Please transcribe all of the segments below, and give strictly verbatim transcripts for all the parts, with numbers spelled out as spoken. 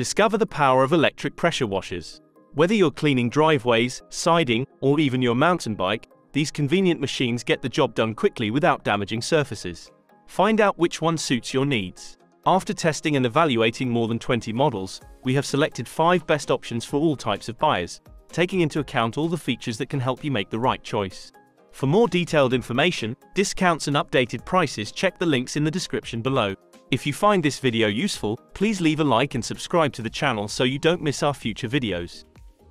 Discover the power of electric pressure washers. Whether you're cleaning driveways, siding, or even your mountain bike, these convenient machines get the job done quickly without damaging surfaces. Find out which one suits your needs. After testing and evaluating more than twenty models, we have selected five best options for all types of buyers, taking into account all the features that can help you make the right choice. For more detailed information, discounts and updated prices, check the links in the description below. If you find this video useful, please leave a like and subscribe to the channel so you don't miss our future videos.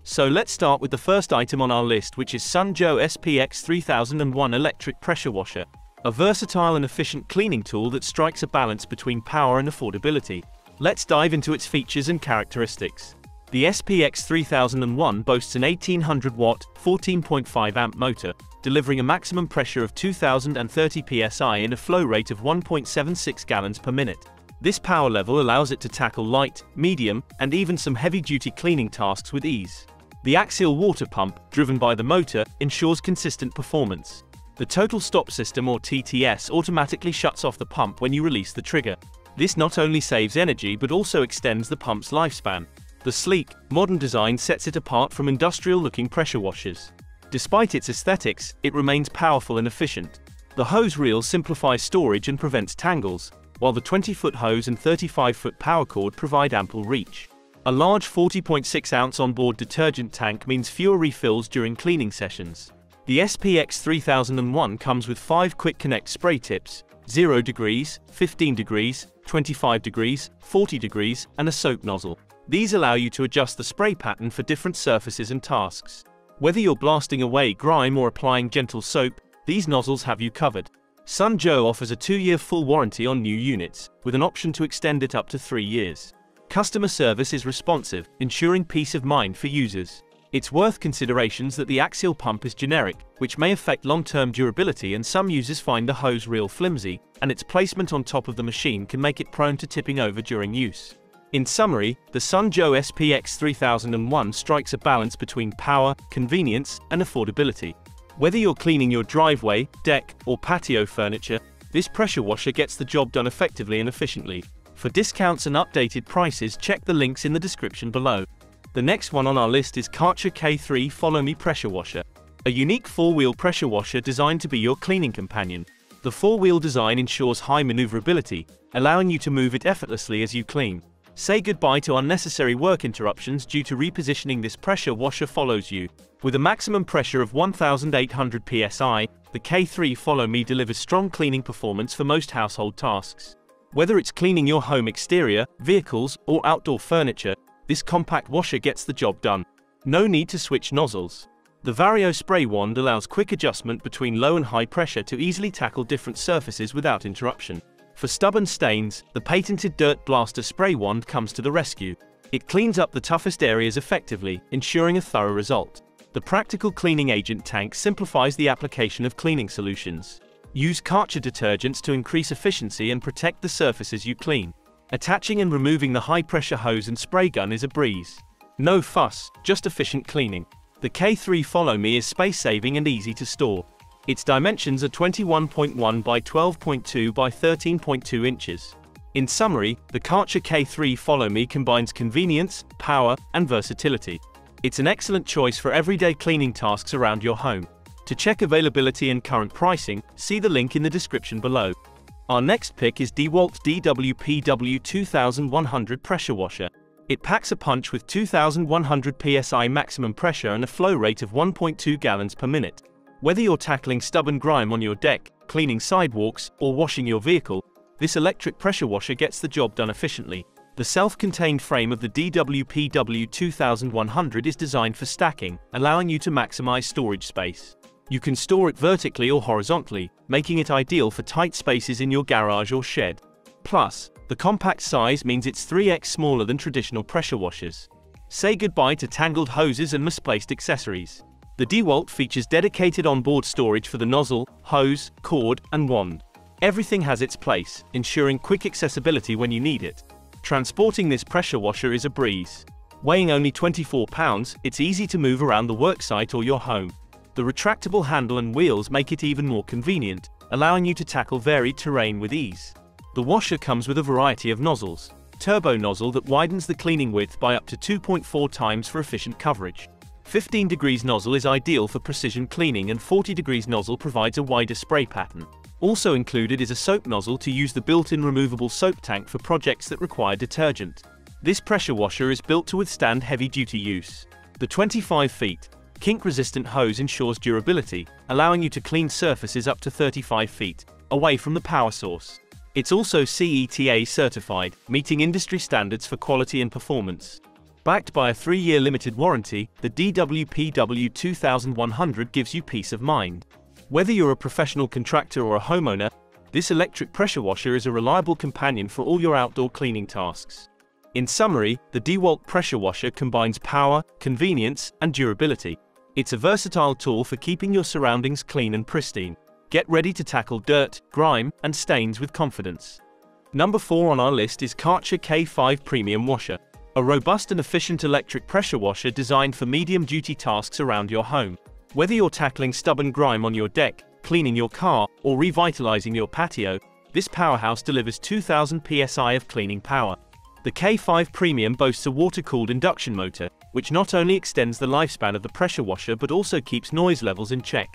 So let's start with the first item on our list, which is Sun Joe S P X three thousand one Electric Pressure Washer, a versatile and efficient cleaning tool that strikes a balance between power and affordability. Let's dive into its features and characteristics. The S P X three thousand one boasts an eighteen hundred watt, fourteen point five amp motor, delivering a maximum pressure of two thousand thirty P S I and a flow rate of one point seven six gallons per minute. This power level allows it to tackle light, medium, and even some heavy-duty cleaning tasks with ease. The axial water pump, driven by the motor, ensures consistent performance. The Total Stop System, or T T S, automatically shuts off the pump when you release the trigger. This not only saves energy but also extends the pump's lifespan. The sleek, modern design sets it apart from industrial-looking pressure washers. Despite its aesthetics, it remains powerful and efficient. The hose reel simplifies storage and prevents tangles, while the twenty foot hose and thirty-five foot power cord provide ample reach. A large forty point six ounce onboard detergent tank means fewer refills during cleaning sessions. The S P X three thousand one comes with five quick connect spray tips: zero degrees, fifteen degrees, twenty-five degrees, forty degrees, and a soap nozzle. These allow you to adjust the spray pattern for different surfaces and tasks. Whether you're blasting away grime or applying gentle soap, these nozzles have you covered. Sun Joe offers a two year full warranty on new units, with an option to extend it up to three years. Customer service is responsive, ensuring peace of mind for users. It's worth considerations that the axial pump is generic, which may affect long-term durability, and some users find the hose reel flimsy, and its placement on top of the machine can make it prone to tipping over during use. In summary, the Sun Joe S P X three thousand one strikes a balance between power, convenience, and affordability. Whether you're cleaning your driveway, deck, or patio furniture, this pressure washer gets the job done effectively and efficiently. For discounts and updated prices, check the links in the description below. The next one on our list is Karcher K three Follow Me Pressure Washer, a unique four-wheel pressure washer designed to be your cleaning companion. The four-wheel design ensures high maneuverability, allowing you to move it effortlessly as you clean. Say goodbye to unnecessary work interruptions due to repositioning. This pressure washer follows you. With a maximum pressure of one thousand eight hundred P S I, the K three Follow Me delivers strong cleaning performance for most household tasks. Whether it's cleaning your home exterior, vehicles, or outdoor furniture, this compact washer gets the job done. No need to switch nozzles. The Vario spray wand allows quick adjustment between low and high pressure to easily tackle different surfaces without interruption. For stubborn stains, the patented Dirt Blaster Spray Wand comes to the rescue. It cleans up the toughest areas effectively, ensuring a thorough result. The practical cleaning agent tank simplifies the application of cleaning solutions. Use Karcher detergents to increase efficiency and protect the surfaces you clean. Attaching and removing the high-pressure hose and spray gun is a breeze. No fuss, just efficient cleaning. The K three Follow Me is space-saving and easy to store. Its dimensions are twenty-one point one by twelve point two by thirteen point two inches. In summary, the Karcher K three Follow Me combines convenience, power, and versatility. It's an excellent choice for everyday cleaning tasks around your home. To check availability and current pricing, see the link in the description below. Our next pick is DeWalt D W P W twenty-one hundred Pressure Washer. It packs a punch with two thousand one hundred P S I maximum pressure and a flow rate of one point two gallons per minute. Whether you're tackling stubborn grime on your deck, cleaning sidewalks, or washing your vehicle, this electric pressure washer gets the job done efficiently. The self-contained frame of the D W P W twenty-one hundred is designed for stacking, allowing you to maximize storage space. You can store it vertically or horizontally, making it ideal for tight spaces in your garage or shed. Plus, the compact size means it's three X smaller than traditional pressure washers. Say goodbye to tangled hoses and misplaced accessories. The DeWalt features dedicated onboard storage for the nozzle, hose, cord, and wand. Everything has its place, ensuring quick accessibility when you need it. Transporting this pressure washer is a breeze. Weighing only twenty-four pounds, it's easy to move around the worksite or your home. The retractable handle and wheels make it even more convenient, allowing you to tackle varied terrain with ease. The washer comes with a variety of nozzles. turbo nozzle that widens the cleaning width by up to two point four times for efficient coverage. fifteen degrees nozzle is ideal for precision cleaning, and forty degrees nozzle provides a wider spray pattern. Also included is a soap nozzle to use the built-in removable soap tank for projects that require detergent. This pressure washer is built to withstand heavy-duty use. The twenty-five feet, kink-resistant hose ensures durability, allowing you to clean surfaces up to thirty-five feet, away from the power source. It's also C E T A certified, meeting industry standards for quality and performance. Backed by a three-year limited warranty, the D W P W twenty-one hundred gives you peace of mind. Whether you're a professional contractor or a homeowner, this electric pressure washer is a reliable companion for all your outdoor cleaning tasks. In summary, the DeWalt pressure washer combines power, convenience, and durability. It's a versatile tool for keeping your surroundings clean and pristine. Get ready to tackle dirt, grime, and stains with confidence. Number four on our list is Karcher K five Premium Washer. A robust and efficient electric pressure washer designed for medium-duty tasks around your home. Whether you're tackling stubborn grime on your deck, cleaning your car, or revitalizing your patio, this powerhouse delivers two thousand P S I of cleaning power. The K five Premium boasts a water-cooled induction motor, which not only extends the lifespan of the pressure washer but also keeps noise levels in check.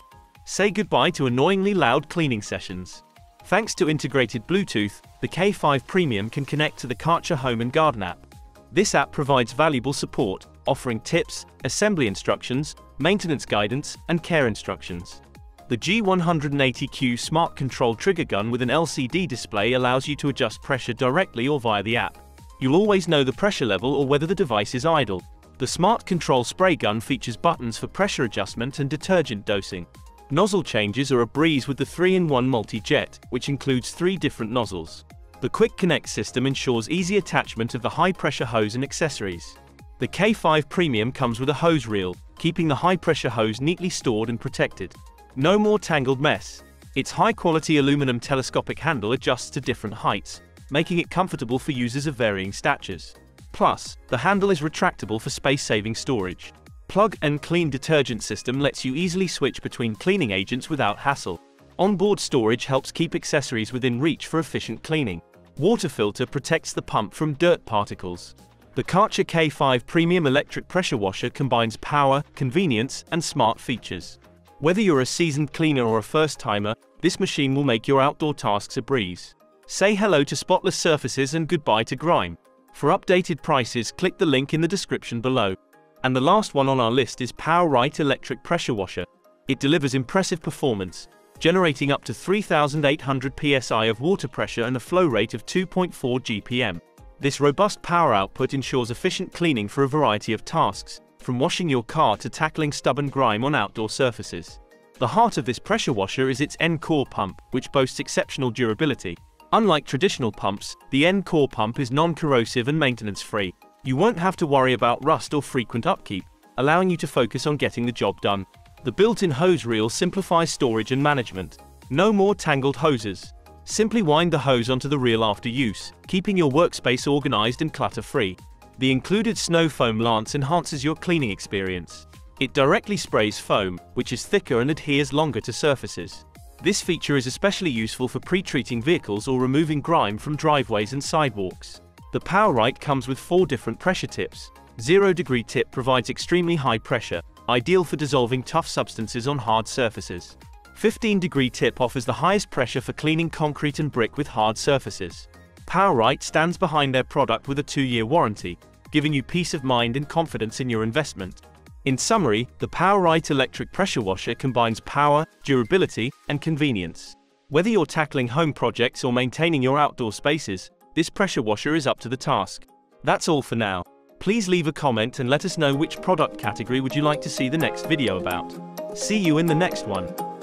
Say goodbye to annoyingly loud cleaning sessions. Thanks to integrated Bluetooth, the K five Premium can connect to the Karcher Home and Garden app. This app provides valuable support, offering tips, assembly instructions, maintenance guidance, and care instructions. The G one eighty Q Smart Control Trigger Gun with an L C D display allows you to adjust pressure directly or via the app. You'll always know the pressure level or whether the device is idle. The Smart Control Spray Gun features buttons for pressure adjustment and detergent dosing. Nozzle changes are a breeze with the three in one MultiJet, which includes three different nozzles. The Quick Connect system ensures easy attachment of the high-pressure hose and accessories. The K five Premium comes with a hose reel, keeping the high-pressure hose neatly stored and protected. No more tangled mess. Its high-quality aluminum telescopic handle adjusts to different heights, making it comfortable for users of varying statures. Plus, the handle is retractable for space-saving storage. Plug and clean detergent system lets you easily switch between cleaning agents without hassle. Onboard storage helps keep accessories within reach for efficient cleaning. Water filter protects the pump from dirt particles. The Karcher K five Premium electric pressure washer combines power, convenience, and smart features. Whether you're a seasoned cleaner or a first-timer, this machine will make your outdoor tasks a breeze. Say hello to spotless surfaces and goodbye to grime. For updated prices, click the link in the description below. And the last one on our list is PowerRite electric pressure washer. It delivers impressive performance, generating up to three thousand eight hundred P S I of water pressure and a flow rate of two point four G P M. This robust power output ensures efficient cleaning for a variety of tasks, from washing your car to tackling stubborn grime on outdoor surfaces. The heart of this pressure washer is its EndCore pump, which boasts exceptional durability. Unlike traditional pumps, the EndCore pump is non-corrosive and maintenance-free. You won't have to worry about rust or frequent upkeep, allowing you to focus on getting the job done. The built-in hose reel simplifies storage and management. No more tangled hoses. Simply wind the hose onto the reel after use, keeping your workspace organized and clutter-free. The included snow foam lance enhances your cleaning experience. It directly sprays foam, which is thicker and adheres longer to surfaces. This feature is especially useful for pre-treating vehicles or removing grime from driveways and sidewalks. The PowerRite comes with four different pressure tips. Zero-degree tip provides extremely high pressure, ideal for dissolving tough substances on hard surfaces. fifteen degree tip offers the highest pressure for cleaning concrete and brick with hard surfaces. PowerRite stands behind their product with a two-year warranty, giving you peace of mind and confidence in your investment. In summary, the PowerRite electric pressure washer combines power, durability, and convenience. Whether you're tackling home projects or maintaining your outdoor spaces, this pressure washer is up to the task. That's all for now. Please leave a comment and let us know which product category would you like to see the next video about. See you in the next one.